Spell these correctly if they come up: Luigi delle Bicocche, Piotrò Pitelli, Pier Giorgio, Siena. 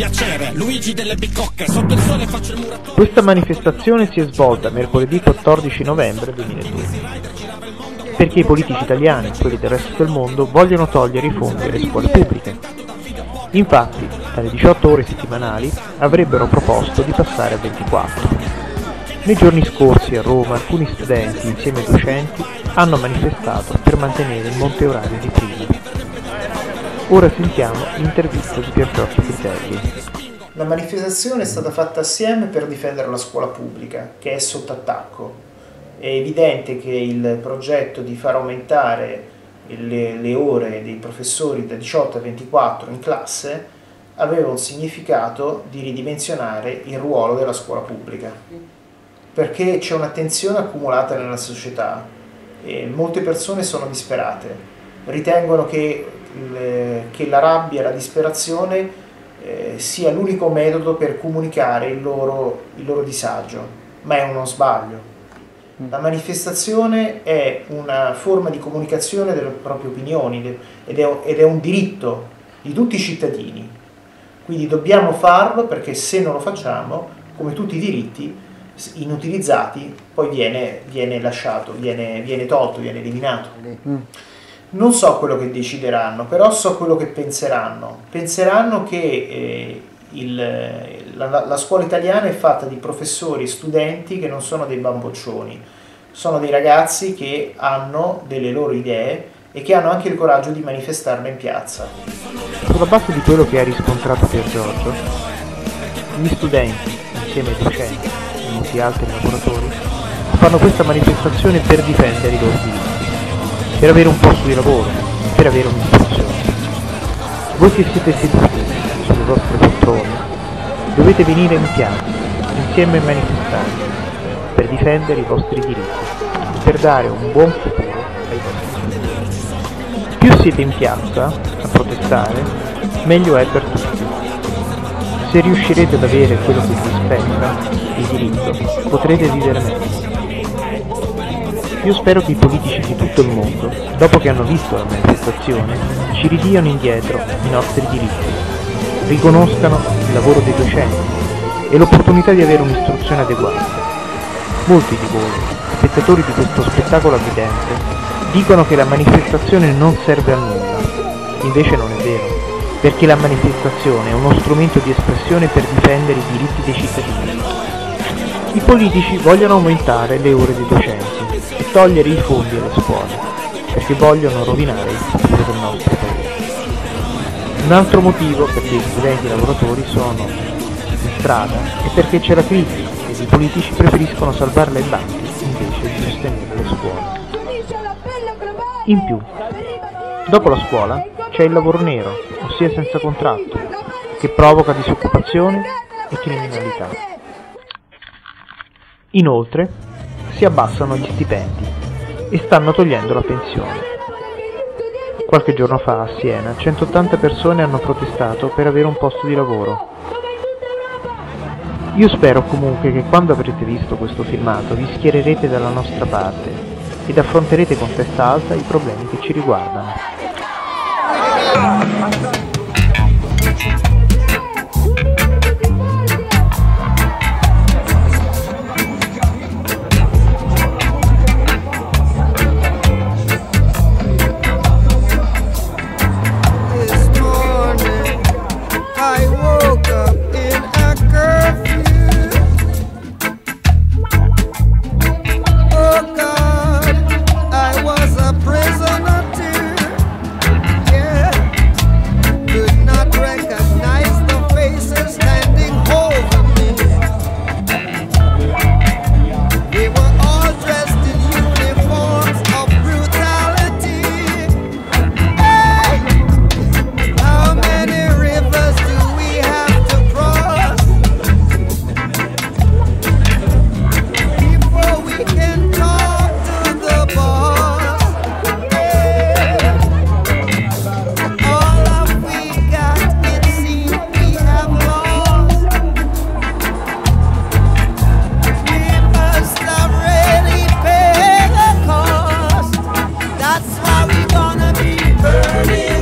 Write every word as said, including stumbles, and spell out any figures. piacere, Luigi delle Bicocche, sotto il sole faccio il muratore. Questa manifestazione si è svolta mercoledì quattordici novembre duemiladue perché i politici italiani e quelli del resto del mondo vogliono togliere i fondi alle scuole pubbliche. Infatti, dalle diciotto ore settimanali avrebbero proposto di passare a ventiquattro. Nei giorni scorsi a Roma alcuni studenti, insieme ai docenti, hanno manifestato per mantenere il monte orario di prima. Ora sentiamo l'intervista di Piotrò Pitelli. La manifestazione è stata fatta assieme per difendere la scuola pubblica, che è sotto attacco. È evidente che il progetto di far aumentare le, le ore dei professori da diciotto a ventiquattro in classe aveva un significato di ridimensionare il ruolo della scuola pubblica, perché c'è una tensione accumulata nella società e molte persone sono disperate, ritengono che, le, che la rabbia e la disperazione eh, sia l'unico metodo per comunicare il loro, il loro disagio, ma è uno sbaglio. La manifestazione è una forma di comunicazione delle proprie opinioni ed è, ed è un diritto di tutti i cittadini, quindi dobbiamo farlo, perché se non lo facciamo, come tutti i diritti inutilizzati, poi viene, viene lasciato, viene, viene tolto, viene eliminato. Non so quello che decideranno, però so quello che penseranno. Penseranno che eh, il, la, la scuola italiana è fatta di professori e studenti che non sono dei bamboccioni, sono dei ragazzi che hanno delle loro idee e che hanno anche il coraggio di manifestarle in piazza. Sulla base di quello che ha riscontrato Pier Giorgio, gli studenti, insieme ai docenti, molti altri lavoratori, fanno questa manifestazione per difendere i loro diritti, per avere un posto di lavoro, per avere un'istruzione. Voi che siete seduti sulle vostre poltrone dovete venire in piazza insieme ai manifestanti per difendere i vostri diritti, per dare un buon futuro ai vostri figli. Più siete in piazza a protestare, meglio è per tutti. Se riuscirete ad avere quello che vi spetta, il diritto, potrete vivere meglio. Io spero che i politici di tutto il mondo, dopo che hanno visto la manifestazione, ci ridiano indietro i nostri diritti, riconoscano il lavoro dei docenti e l'opportunità di avere un'istruzione adeguata. Molti di voi, spettatori di questo spettacolo avvidente, dicono che la manifestazione non serve a nulla, invece non è vero, perché la manifestazione è uno strumento di espressione per difendere i diritti dei cittadini. I politici vogliono aumentare le ore dei docenti e togliere i fondi alle scuole, perché vogliono rovinare il futuro del nostro paese. Un altro motivo perché gli studenti e i lavoratori sono in strada è perché c'è la crisi e i politici preferiscono salvare le banche invece di sostenere le scuole. In più, dopo la scuola c'è il lavoro nero, ossia senza contratto, che provoca disoccupazione e criminalità. Inoltre, si abbassano gli stipendi e stanno togliendo la pensione. Qualche giorno fa a Siena centottanta persone hanno protestato per avere un posto di lavoro. Io spero comunque che quando avrete visto questo filmato vi schiererete dalla nostra parte ed affronterete con testa alta i problemi che ci riguardano. That's why we're gonna be burning.